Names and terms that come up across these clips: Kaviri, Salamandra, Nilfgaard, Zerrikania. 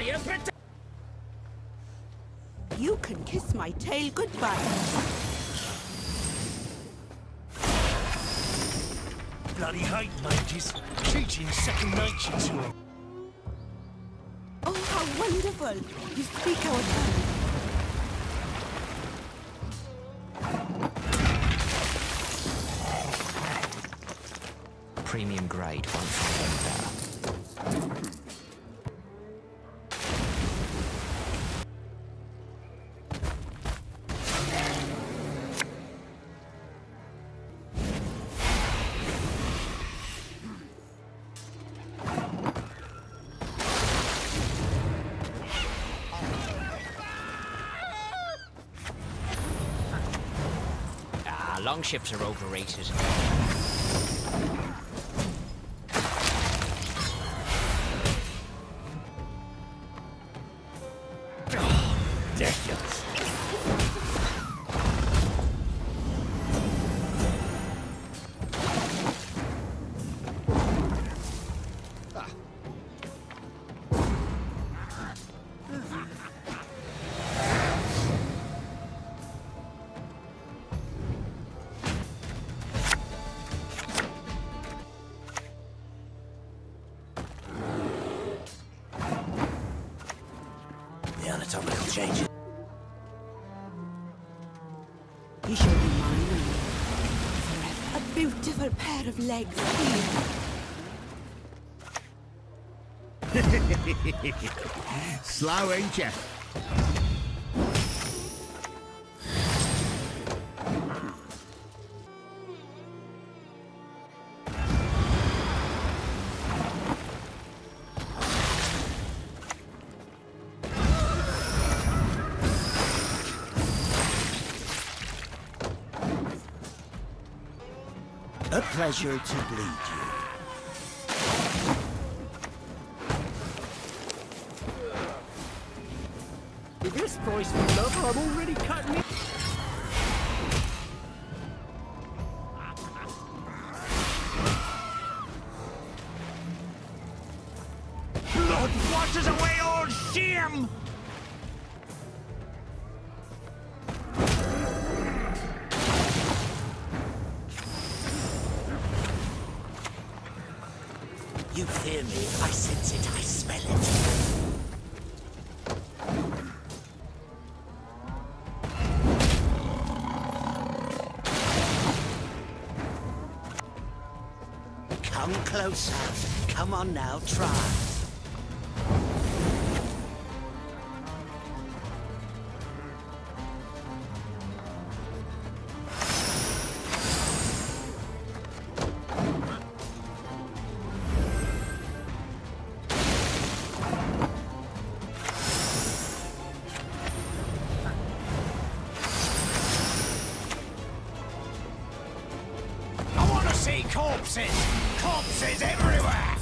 fire protect. You can kiss my tail goodbye. Bloody hate mages teaching second nature to them. Oh, how wonderful! You speak our tongue. Premium grade once again better. Ah, longships are overrated. Anatomical changes. You shall be mine forever. A beautiful pair of legs here. Slow, ain't ya? A pleasure to bleed you. If this voice for love, I'm already cutting it. Blood washes away all shame! You fear me, I sense it, I smell it. Come closer. Come on now, try. Corpses! Corpses everywhere!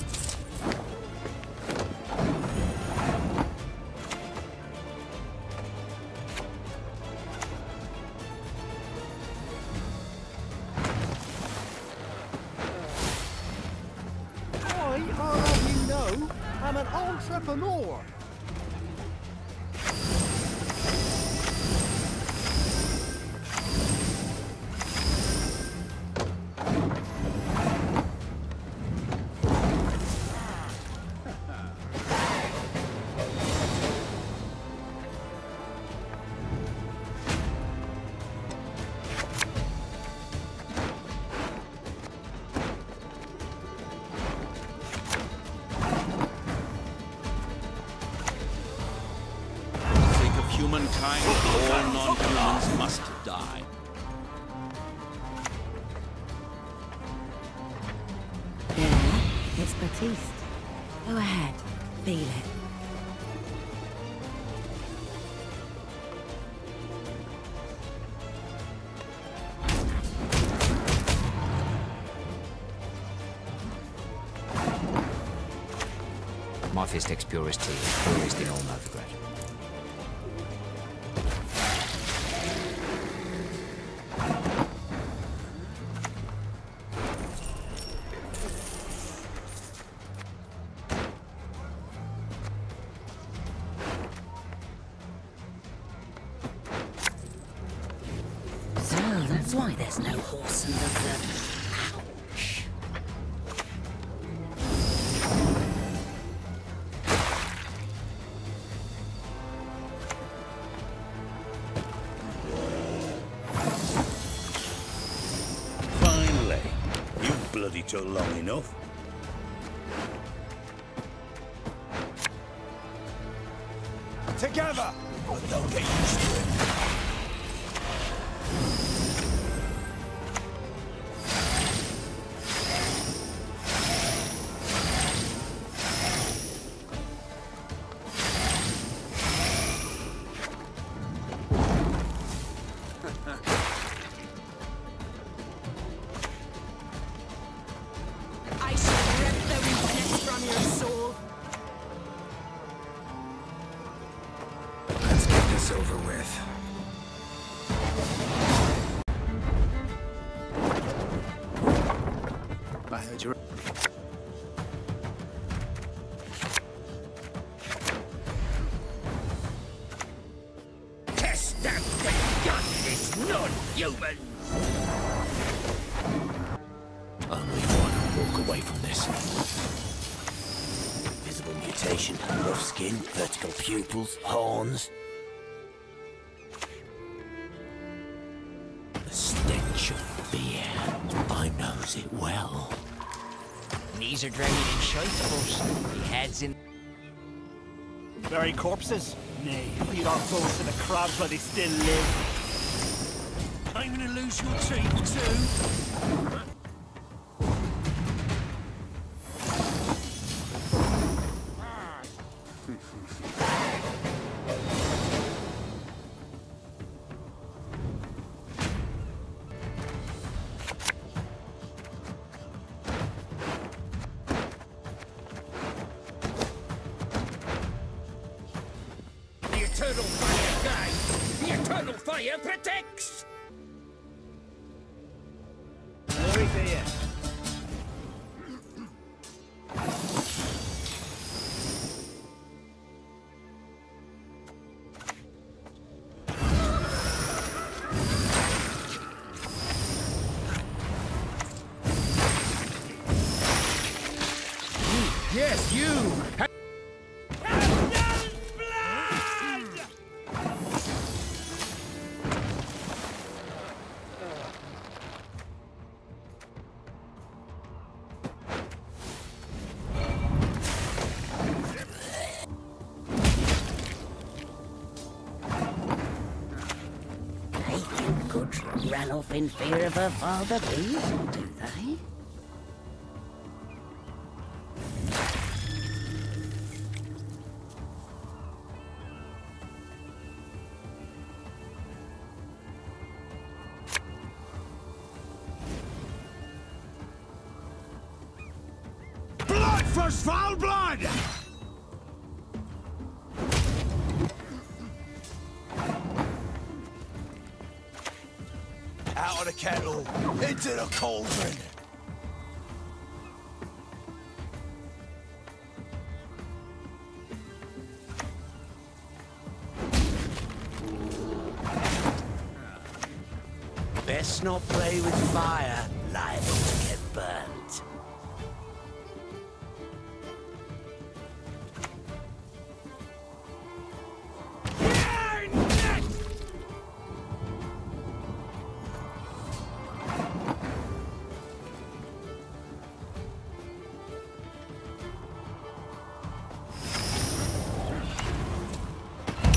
I, you know, I'm an entrepreneur! Humankind, all non-humans must die. Yeah, it's Batiste. Go ahead, feel it. Morphist ex purist, purist in all Nilfgaard. That's why there's no horse in the dirt. Took long enough. Together, but they'll get used to it. Over with. I heard you. Test out the gun, this non-human. Only one walk away from this. Visible mutation, rough skin, vertical pupils, horns. It well. Knees are draining in shite, but heads in. Bury corpses? Nay, feed our souls to the crabs while they still live. I'm gonna lose your teeth too. Eternal fire guides! The eternal fire protects! Glory to you. Yes, you! Ran off in fear of her father, please, do they? Blood for foul blood! Out of the kettle, into the cauldron. Best not play with fire, liable to get burnt.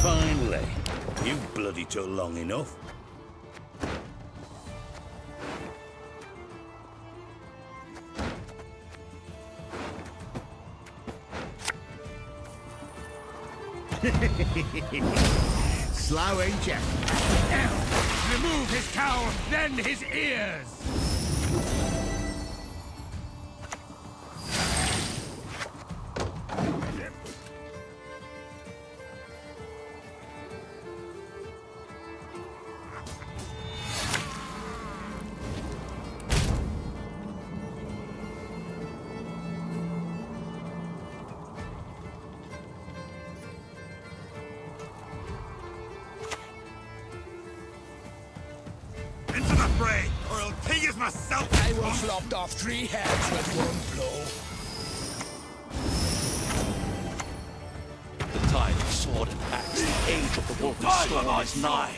Finally, you bloody took long enough. Slow ain't ya? Now, remove his cowl, then his ears! spray, or I'll pay it myself! I will flop off 3 heads with one blow. The time of sword and axe, the age of the wolf and storm is nigh.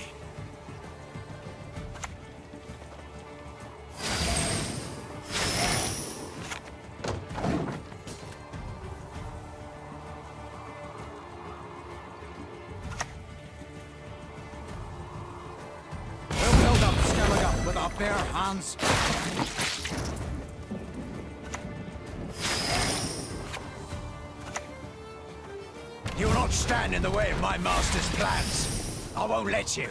You will not stand in the way of my master's plans. I won't let you.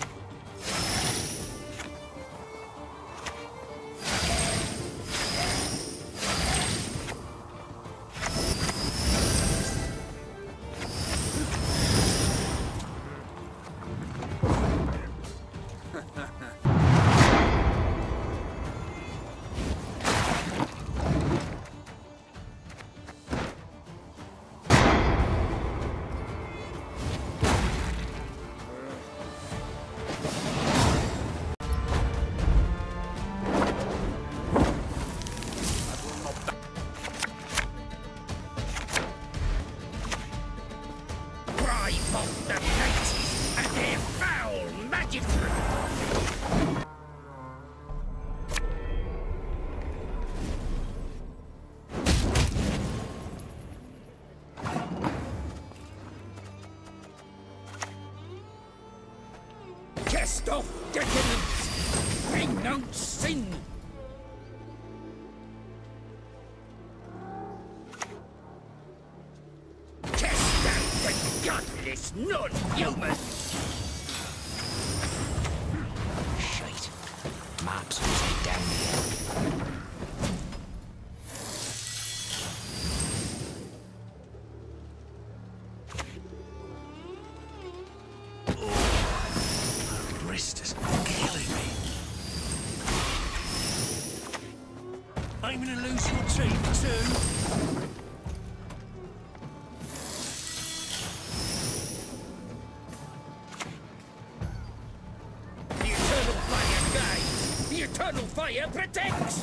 Fire protects!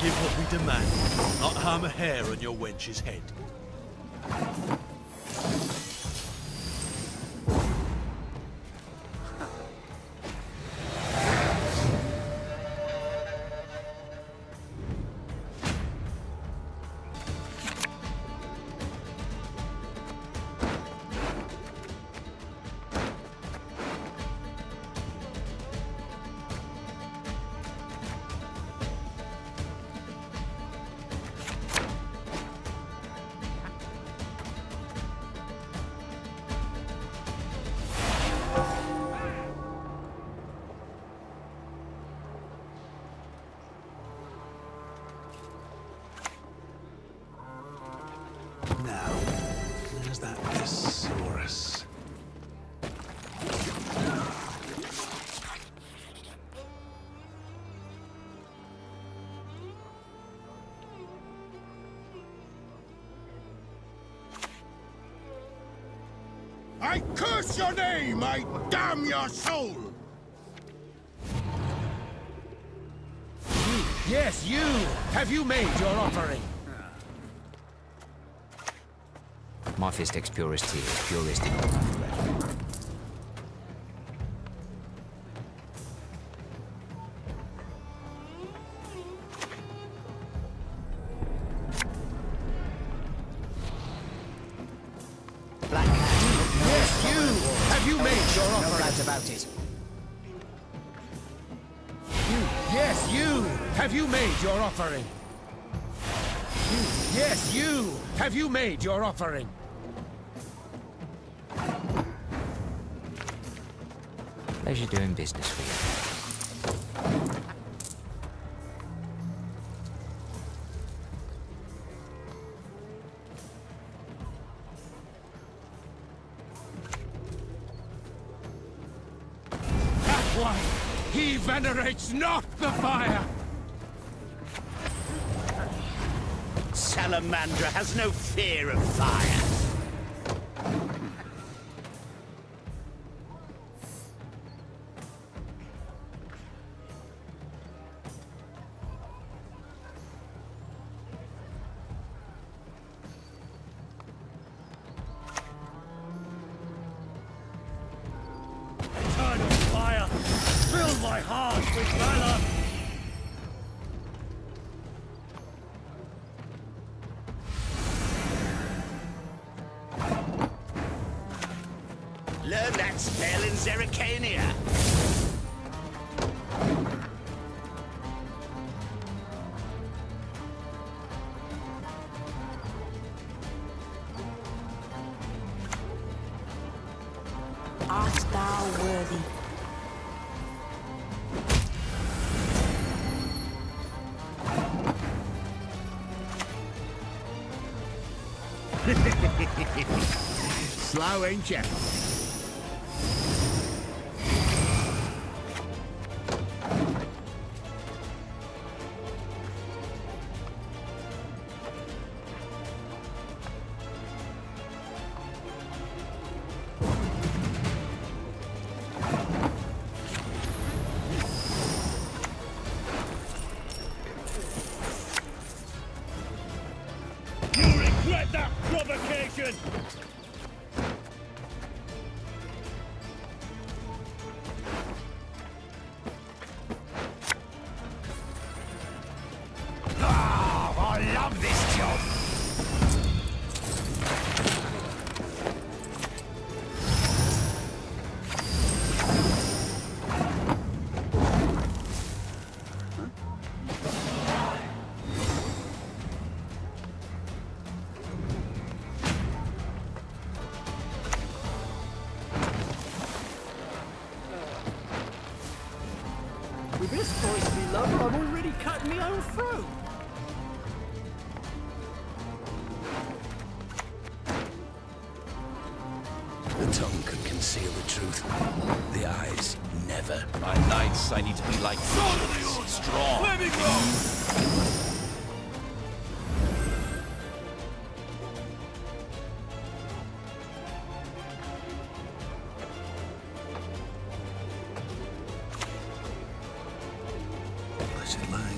Give what we demand, not harm a hair on your wench's head. I curse your name! I damn your soul! You, yes, you! Have you made your offering? My fist ex purest here, purest in all my breath. Your offering. Pleasure doing business with you. venerates not the fire! Salamandra has no fear of fire. Learn that spell in Zerrikania. Art thou worthy? Slow and gentle. This voice we love, I've already cut me own throat. The tongue can conceal the truth. The eyes, never. By nights, I need to be like soldiers, strong. Let me go!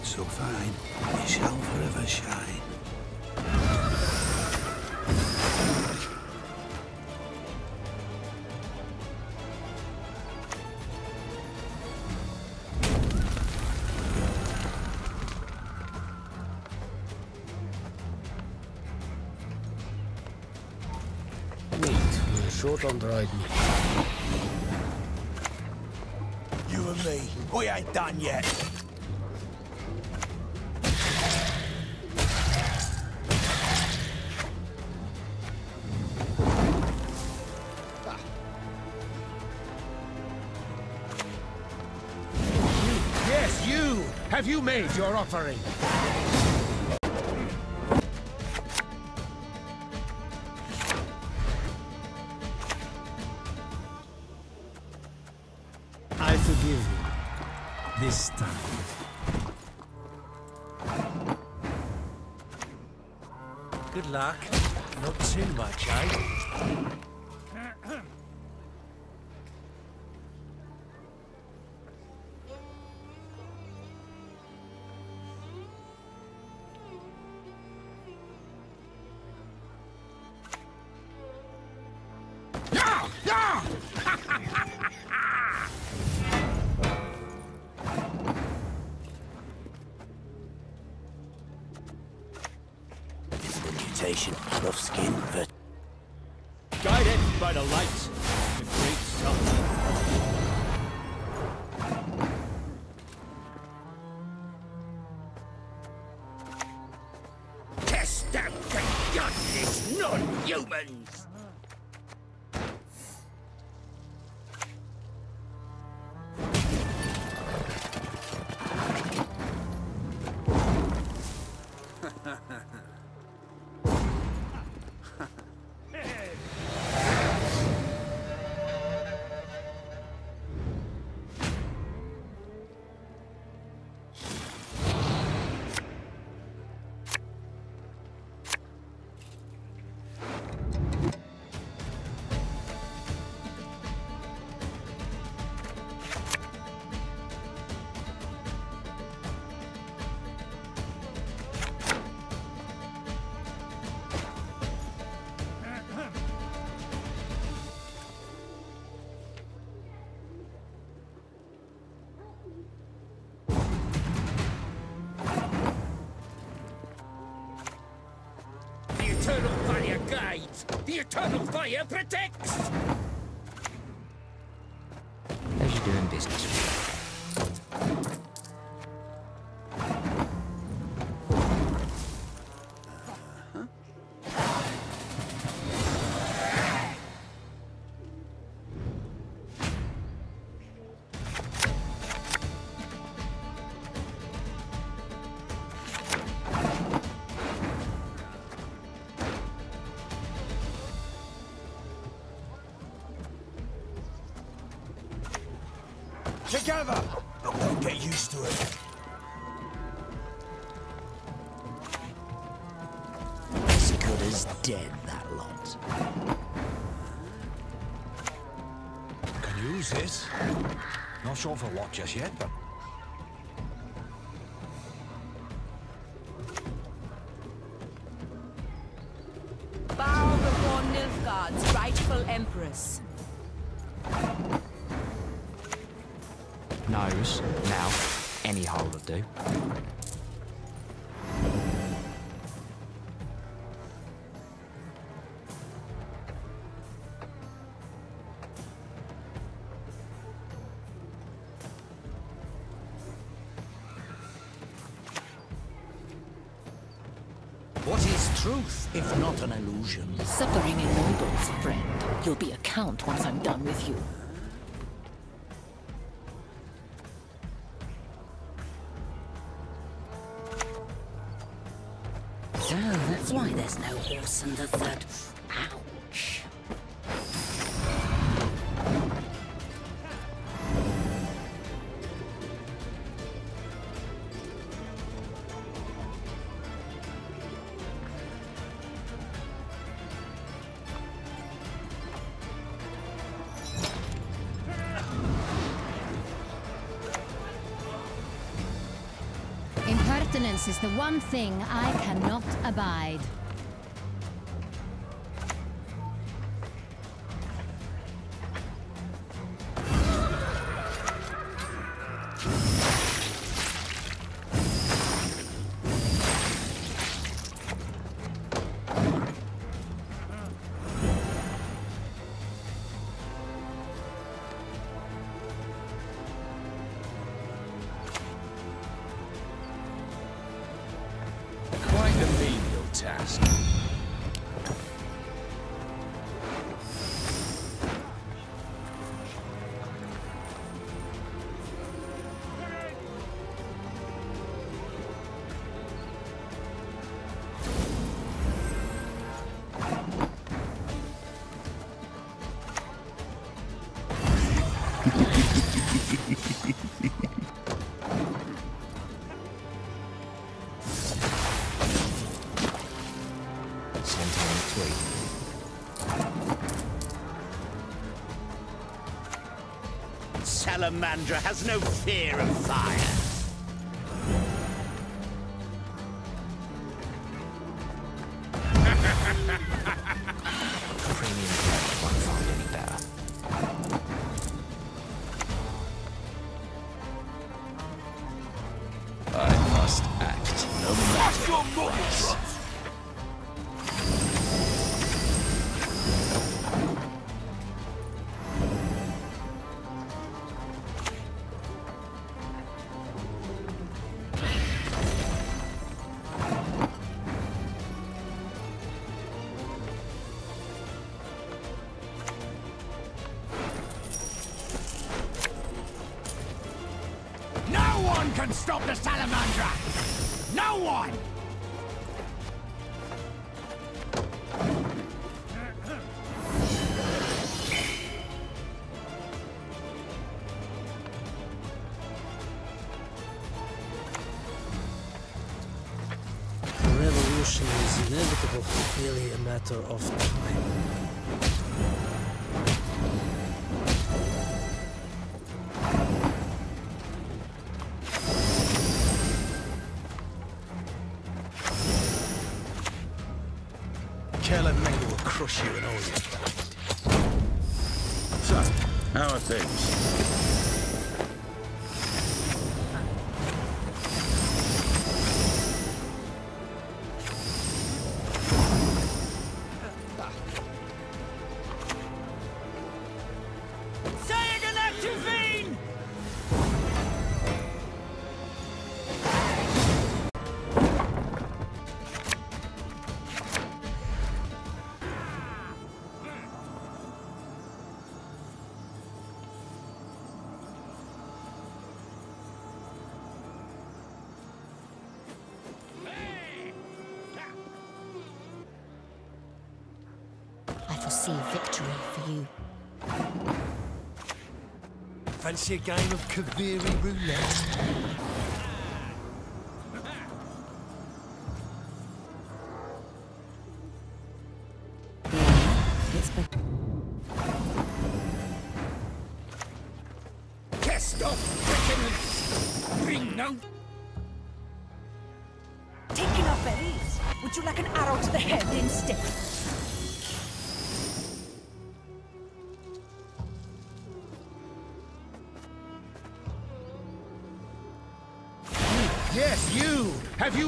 So fine, we shall forever shine. Meat, we're short on dried meat. You and me, we ain't done yet. Have you made your offering? I forgive you. This time. Good luck. Not too much, eh? Of skin, but guided by the light, the great sun. Test out the godless non-humans. The eternal fire protects! How's she doing business with you? Together! Don't get used to it. As good as dead, that lot. Can use this. Not sure for what just yet, but... Bow before Nilfgaard's rightful empress. Nose, mouth, any hole would do. What is truth, if not an illusion? Suffering ennobles, friend. You'll be a count once I'm done with you. Why there's no horse in the third. Ouch. Impertinence is the one thing I cannot abide. Task. Salamandra has no fear of fire. Premium flesh won't find any better. I must act no matter what. Can stop the Salamandra! No one! Revolution is inevitable, merely a matter of time. Crush you and all your stuff. So, how are things? shall see victory for you. Fancy a game of Kaviri roulette?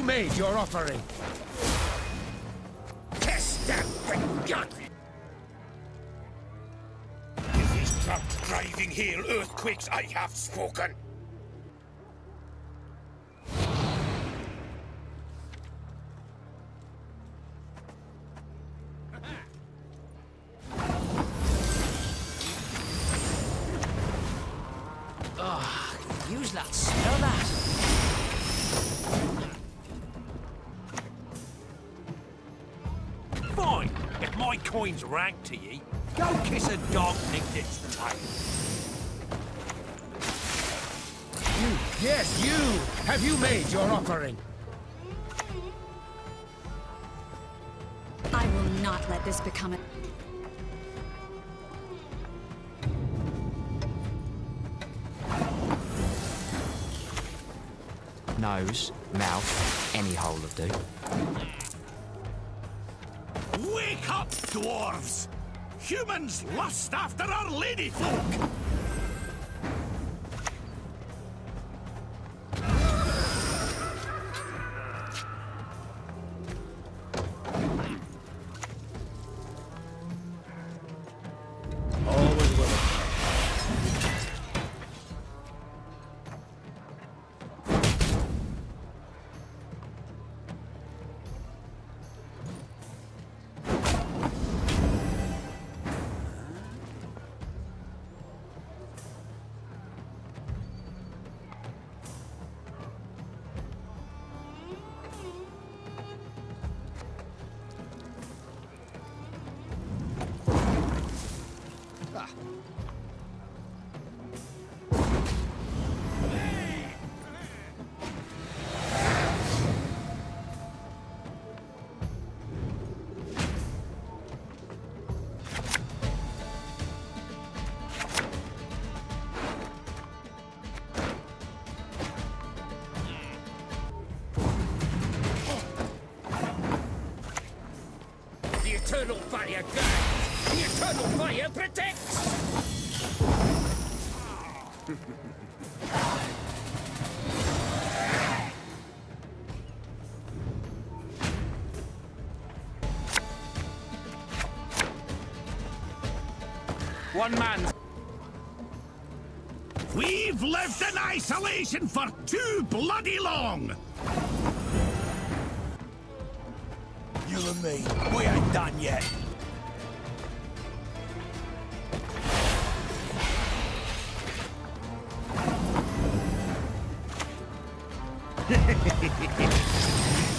Made your offering. Test that and gun. If he's trapped driving here, earthquakes, I have spoken. Coins rank to ye. Go kiss a dog nicked its tail. You, yes, you! Have you made your offering? I will not let this become a... Nose, mouth, any hole'll do. Wake up, dwarves! Humans lust after our ladyfolk! The eternal fire guards! The eternal fire protects! One man. We've lived in isolation for too bloody long! Me. We ain't done yet.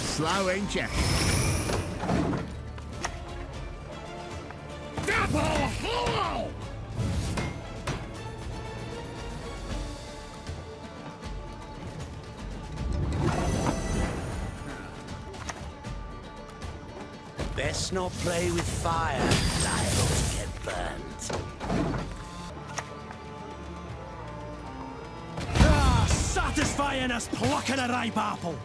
Slow, ain't ya? Double hole! Let's not play with fire, liable to get burnt. Ah, satisfying as plucking a ripe apple.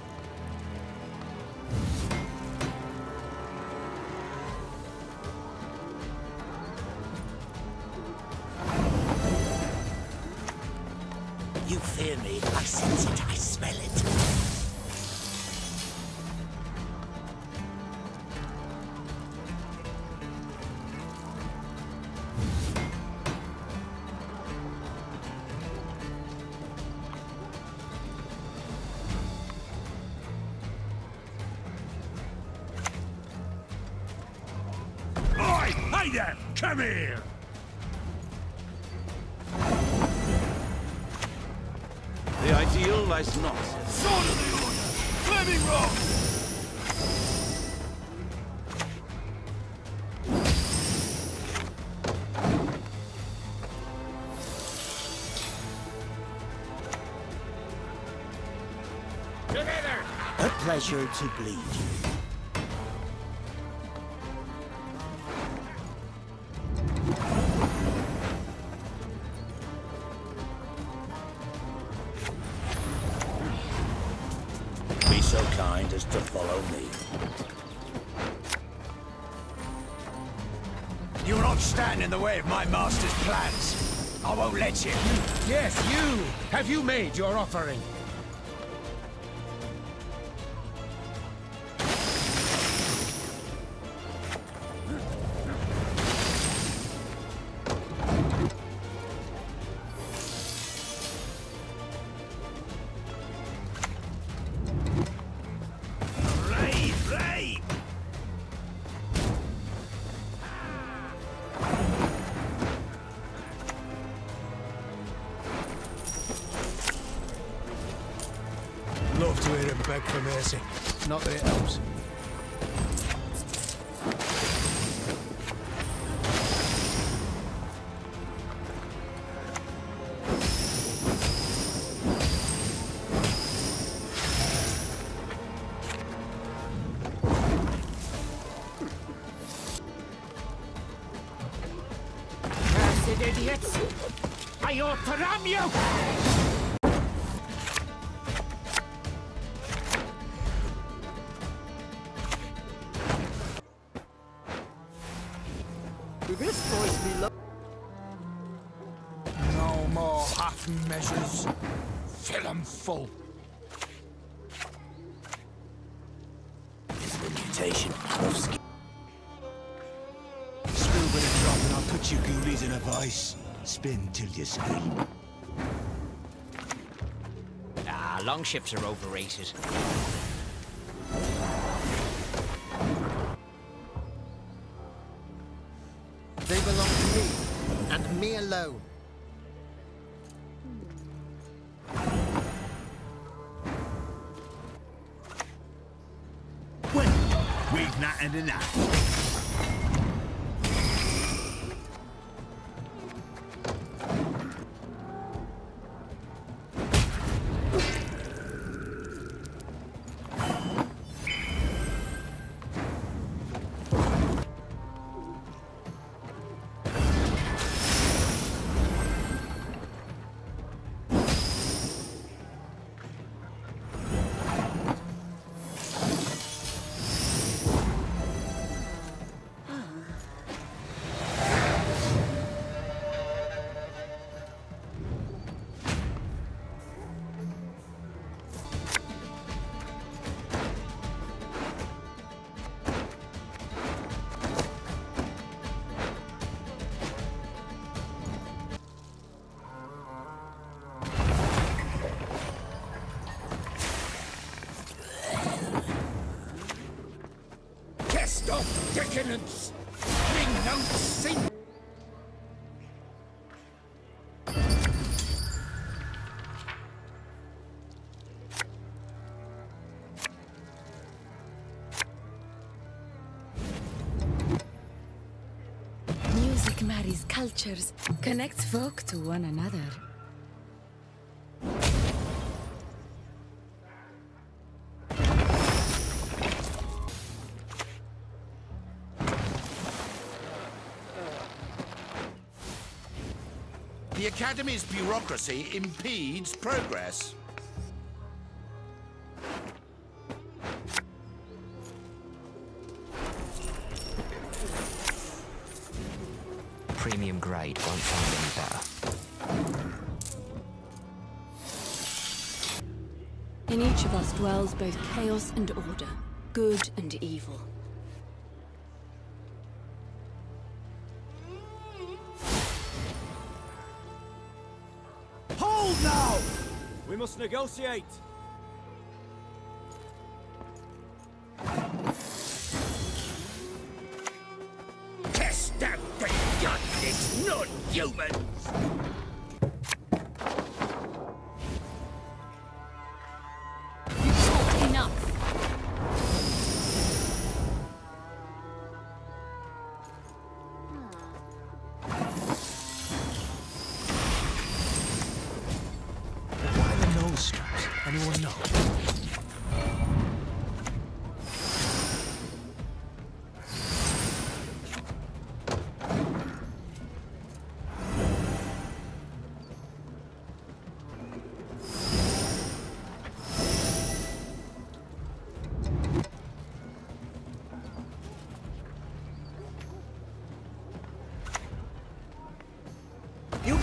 You fear me, I sense it, I smell it. Come here! The ideal lies not. Sword of the order! Flaming rock! Together! A pleasure to bleed you. To follow me. You will not stand in the way of my master's plans. I won't let you. Yes, you! Have you made your offering? For mercy. Not that it helps. Cursed idiots! I ought to ram you! No more half measures. Fill 'em full. It's the mutation of skin. Screw with a drop and I'll put you ghoulies in a vice. Spin till you scream. Ah, longships are overrated. They belong to me, and me alone. Well, we've not had enough. Of decadence, renouncing. Music marries cultures, connects folk to one another. The Academy's bureaucracy impedes progress. Premium grade won't find any better. In each of us dwells both chaos and order, good and evil. Now! We must negotiate! Test out the godless non-humans! You've talked enough! Anyone know?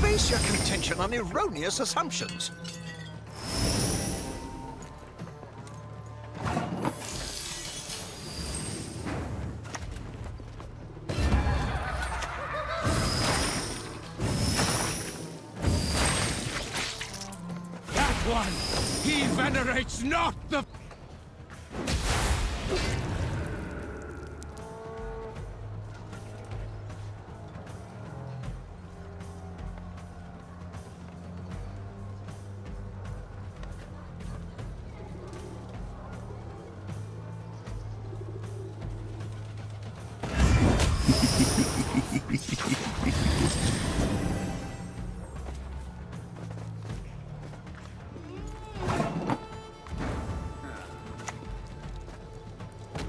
base your contention on erroneous assumptions. That one, he venerates not the...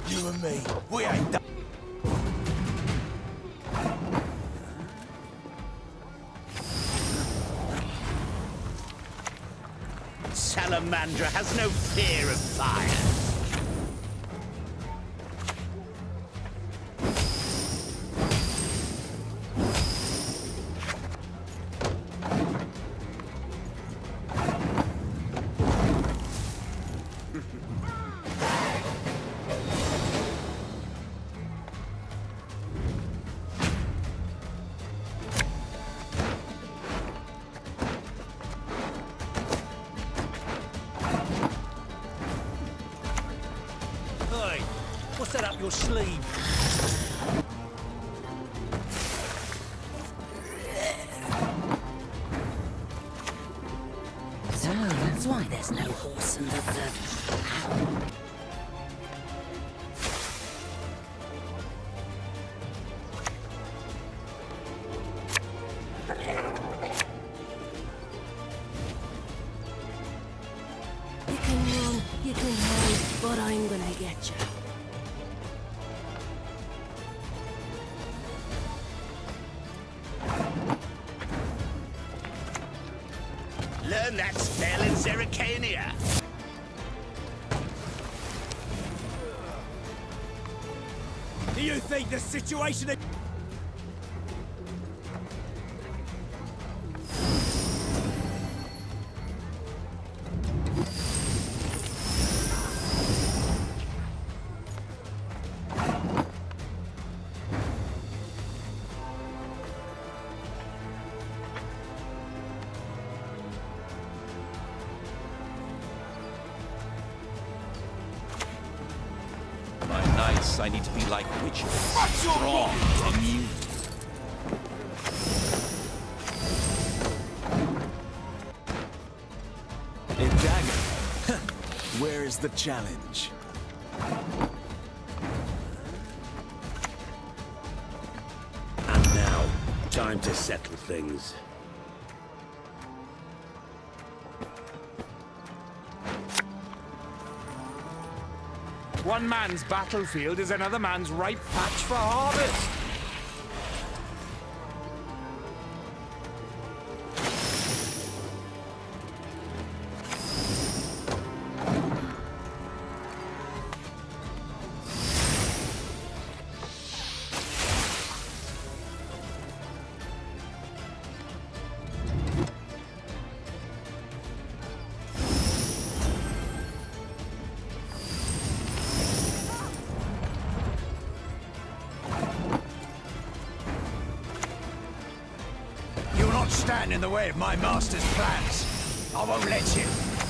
You and me, we ain't done. Salamandra has no fear of fire. What's that up your sleeve? So that's why there's no horse in the desert. You can hide, but I'm gonna get you. Learn that spell in Zerrikania. Do you think the situation is... I need to be like witches, strong, immune. A dagger. Where is the challenge? And now, time to settle things. One man's battlefield is another man's ripe patch for harvest. Stand in the way of my master's plans. I won't let you.